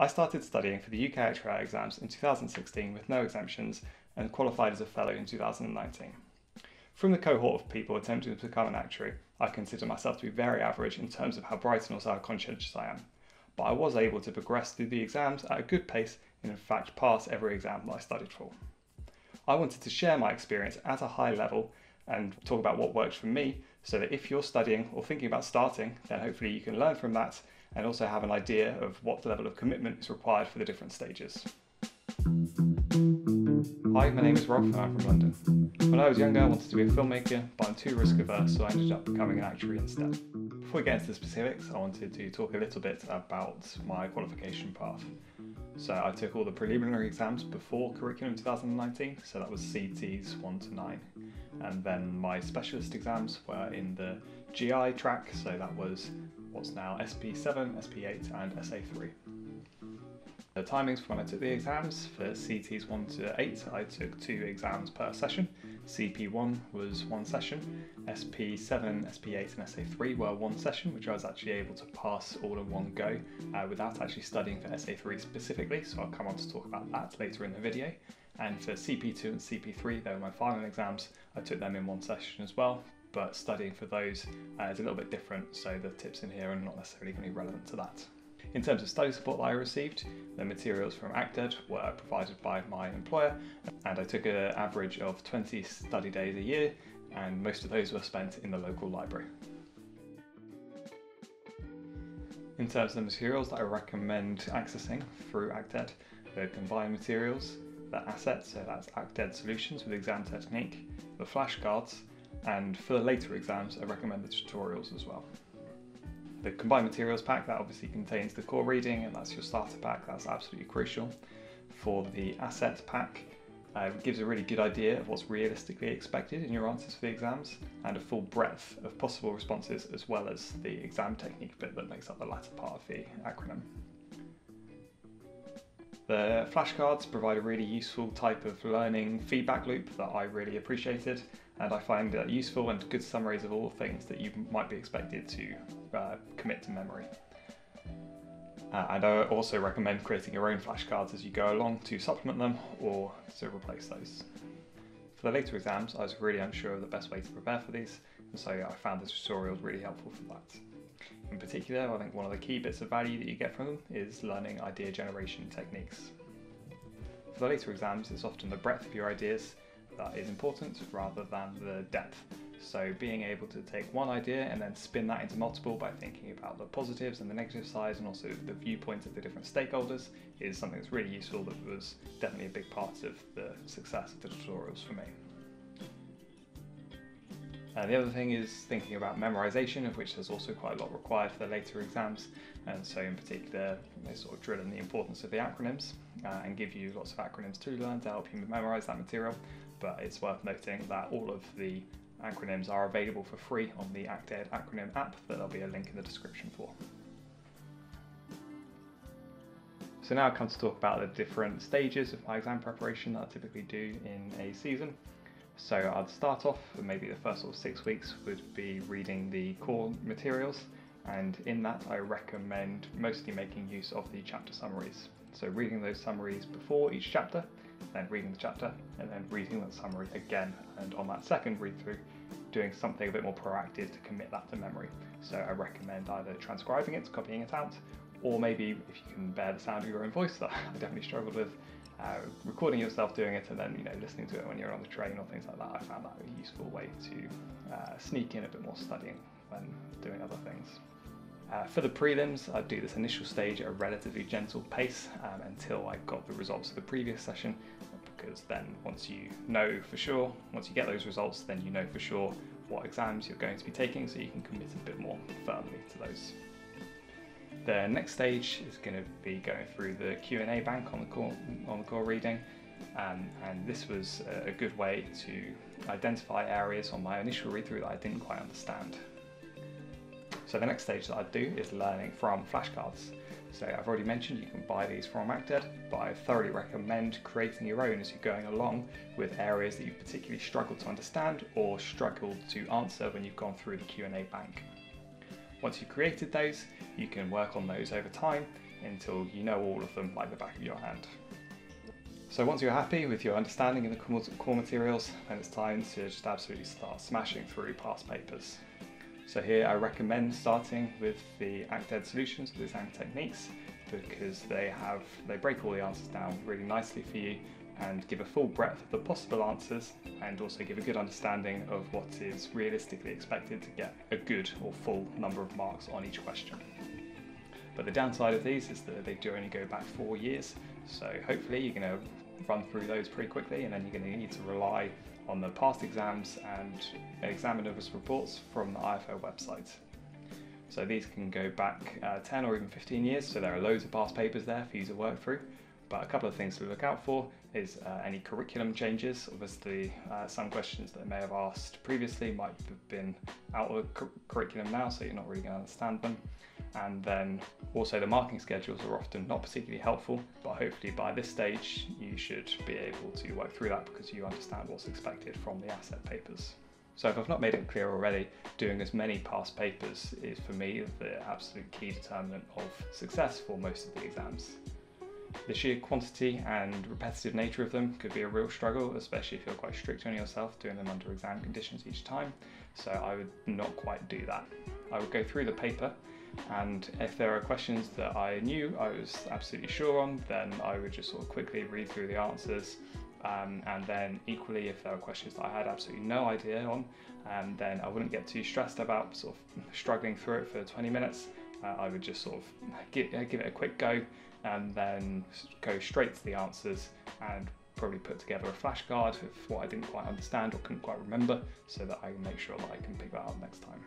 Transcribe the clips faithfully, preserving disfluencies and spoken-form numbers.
I started studying for the U K ActEd exams in two thousand sixteen with no exemptions and qualified as a fellow in two thousand nineteen. From the cohort of people attempting to become an actuary, I consider myself to be very average in terms of how bright and also how conscientious I am, but I was able to progress through the exams at a good pace and in fact pass every exam that I studied for. I wanted to share my experience at a high level and talk about what worked for me, so that if you're studying or thinking about starting, then hopefully you can learn from that and also have an idea of what level of commitment is required for the different stages. Hi, my name is Rob and I'm from London. When I was younger I wanted to be a filmmaker, but I'm too risk averse, so I ended up becoming an actuary instead. Before we get into the specifics, I wanted to talk a little bit about my qualification path. So I took all the preliminary exams before curriculum two thousand nineteen, so that was C Ts one to nine. And then my specialist exams were in the G I track, so that was what's now S P seven, S P eight and S A three. The timings for when I took the exams: for C Ts one to eight I took two exams per session, C P one was one session, S P seven, S P eight and S A three were one session, which I was actually able to pass all in one go uh, without actually studying for S A three specifically, so I'll come on to talk about that later in the video. And for C P two and C P three, they were my final exams, I took them in one session as well, but studying for those uh, is a little bit different, so the tips in here are not necessarily going to be relevant to that. In terms of study support that I received, the materials from ActEd were provided by my employer, and I took an average of twenty study days a year, and most of those were spent in the local library. In terms of the materials that I recommend accessing through ActEd, the combined materials, the assets, so that's ActEd solutions with exam technique, the flashcards, and for the later exams I recommend the tutorials as well. The combined materials pack, that obviously contains the core reading, and that's your starter pack, that's absolutely crucial. For the asset pack, uh, it gives a really good idea of what's realistically expected in your answers for the exams, and a full breadth of possible responses, as well as the exam technique bit that makes up the latter part of the acronym. The flashcards provide a really useful type of learning feedback loop that I really appreciated, and I find that useful and good summaries of all things that you might be expected to uh, commit to memory. Uh, and I also recommend creating your own flashcards as you go along to supplement them or to replace those. For the later exams, I was really unsure of the best way to prepare for these, and so I found the tutorials really helpful for that. In particular, I think one of the key bits of value that you get from them is learning idea generation techniques. For the later exams, it's often the breadth of your ideas that is important rather than the depth. So being able to take one idea and then spin that into multiple by thinking about the positives and the negative sides, and also the viewpoints of the different stakeholders, is something that's really useful, that was definitely a big part of the success of the tutorials for me. Uh, the other thing is thinking about memorisation, of which there's also quite a lot required for the later exams, and so in particular they sort of drill in the importance of the acronyms uh, and give you lots of acronyms to learn to help you memorise that material, but it's worth noting that all of the acronyms are available for free on the ActEd acronym app that there'll be a link in the description for. So now I come to talk about the different stages of my exam preparation that I typically do in a season. So I'd start off, and maybe the first sort of six weeks would be reading the core materials, and in that I recommend mostly making use of the chapter summaries. So reading those summaries before each chapter, then reading the chapter, and then reading that summary again, and on that second read through, doing something a bit more proactive to commit that to memory. So I recommend either transcribing it, copying it out, or maybe if you can bear the sound of your own voice, that I definitely struggled with, Uh, recording yourself doing it and then, you know, listening to it when you're on the train or things like that. I found that a useful way to uh, sneak in a bit more studying when doing other things. Uh, for the prelims, I do this initial stage at a relatively gentle pace um, until I got the results of the previous session, because then once you know for sure, once you get those results, then you know for sure what exams you're going to be taking, so you can commit a bit more firmly to those. The next stage is going to be going through the Q and A bank on the core, on the core reading, um, and this was a good way to identify areas on my initial read through that I didn't quite understand. So the next stage that I do is learning from flashcards. So I've already mentioned you can buy these from ActEd, but I thoroughly recommend creating your own as you're going along, with areas that you've particularly struggled to understand or struggled to answer when you've gone through the Q and A bank. Once you've created those, you can work on those over time until you know all of them like the back of your hand. So once you're happy with your understanding of the core materials, then it's time to just absolutely start smashing through past papers. So here I recommend starting with the ActEd solutions for exam techniques, because they have they break all the answers down really nicely for you and give a full breadth of the possible answers, and also give a good understanding of what is realistically expected to get a good or full number of marks on each question. But the downside of these is that they do only go back four years, so hopefully you're going to run through those pretty quickly, and then you're going to need to rely on the past exams and examiner's reports from the I F O A website. So these can go back uh, ten or even fifteen years, so there are loads of past papers there for you to work through. But a couple of things to look out for is uh, any curriculum changes. Obviously, uh, some questions that I may have asked previously might have been out of cu curriculum now, so you're not really going to understand them. And then also the marking schedules are often not particularly helpful, but hopefully by this stage you should be able to work through that because you understand what's expected from the asset papers. So if I've not made it clear already, doing as many past papers is for me the absolute key determinant of success for most of the exams. The sheer quantity and repetitive nature of them could be a real struggle, especially if you're quite strict on yourself doing them under exam conditions each time, so I would not quite do that. I would go through the paper, and if there are questions that I knew I was absolutely sure on, then I would just sort of quickly read through the answers, um, and then equally if there were questions that I had absolutely no idea on, um, then I wouldn't get too stressed about sort of struggling through it for twenty minutes. Uh, I would just sort of give, give it a quick go, and then go straight to the answers and probably put together a flashcard of what I didn't quite understand or couldn't quite remember, so that I can make sure that I can pick that up next time.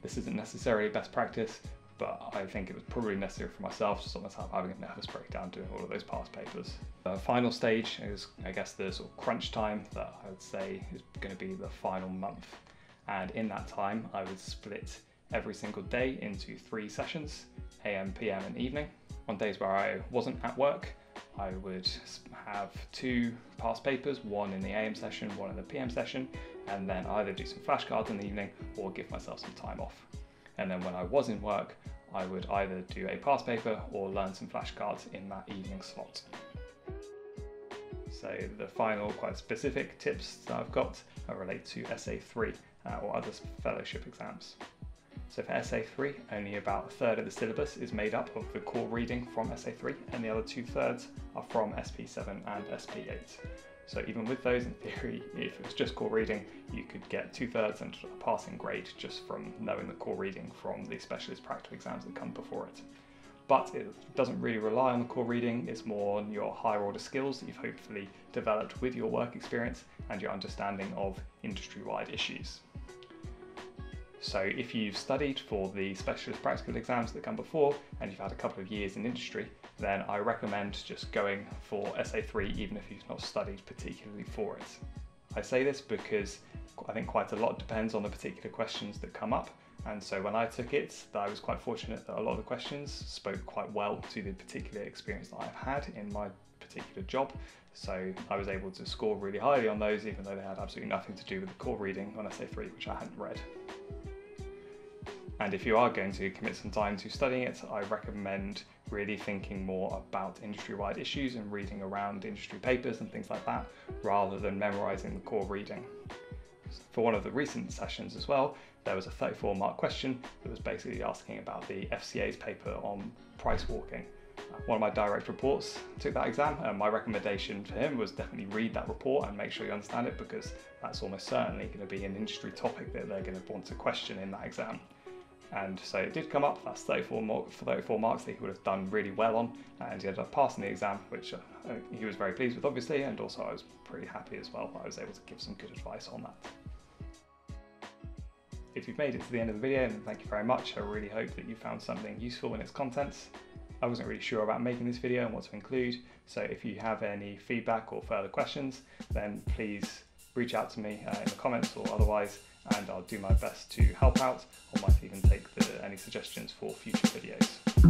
This isn't necessarily best practice, but I think it was probably necessary for myself to stop myself having a nervous breakdown doing all of those past papers. The final stage is, I guess, the sort of crunch time that I would say is going to be the final month. And in that time, I would split every single day into three sessions, A M, P M and evening. On days where I wasn't at work, I would have two past papers, one in the A M session, one in the P M session, and then either do some flashcards in the evening or give myself some time off. And then when I was in work, I would either do a past paper or learn some flashcards in that evening slot. So the final quite specific tips that I've got relate to S A three uh, or other fellowship exams. So for S A three, only about a third of the syllabus is made up of the core reading from S A three, and the other two thirds are from S P seven and S P eight. So even with those, in theory, if it was just core reading, you could get two thirds and a passing grade just from knowing the core reading from the specialist practical exams that come before it. But it doesn't really rely on the core reading, it's more on your higher order skills that you've hopefully developed with your work experience and your understanding of industry-wide issues. So if you've studied for the specialist practical exams that come before, and you've had a couple of years in industry, then I recommend just going for S A three even if you've not studied particularly for it. I say this because I think quite a lot depends on the particular questions that come up, and so when I took it, I was quite fortunate that a lot of the questions spoke quite well to the particular experience that I've had in my particular job, so I was able to score really highly on those even though they had absolutely nothing to do with the core reading on S A three, which I hadn't read. And if you are going to commit some time to studying it, I recommend really thinking more about industry-wide issues and reading around industry papers and things like that, rather than memorising the core reading. For one of the recent sessions as well, there was a thirty-four mark question that was basically asking about the F C A's paper on price walking. One of my direct reports took that exam, and my recommendation to him was definitely read that report and make sure you understand it, because that's almost certainly going to be an industry topic that they're going to want to question in that exam. And so it did come up, that's thirty-four marks that he would have done really well on, and he ended up passing the exam, which uh, he was very pleased with obviously, and also I was pretty happy as well that I was able to give some good advice on that. If you've made it to the end of the video, then thank you very much. I really hope that you found something useful in its contents. I wasn't really sure about making this video and what to include, so if you have any feedback or further questions, then please reach out to me uh, in the comments or otherwise, and I'll do my best to help out, or might even take the, any suggestions for future videos.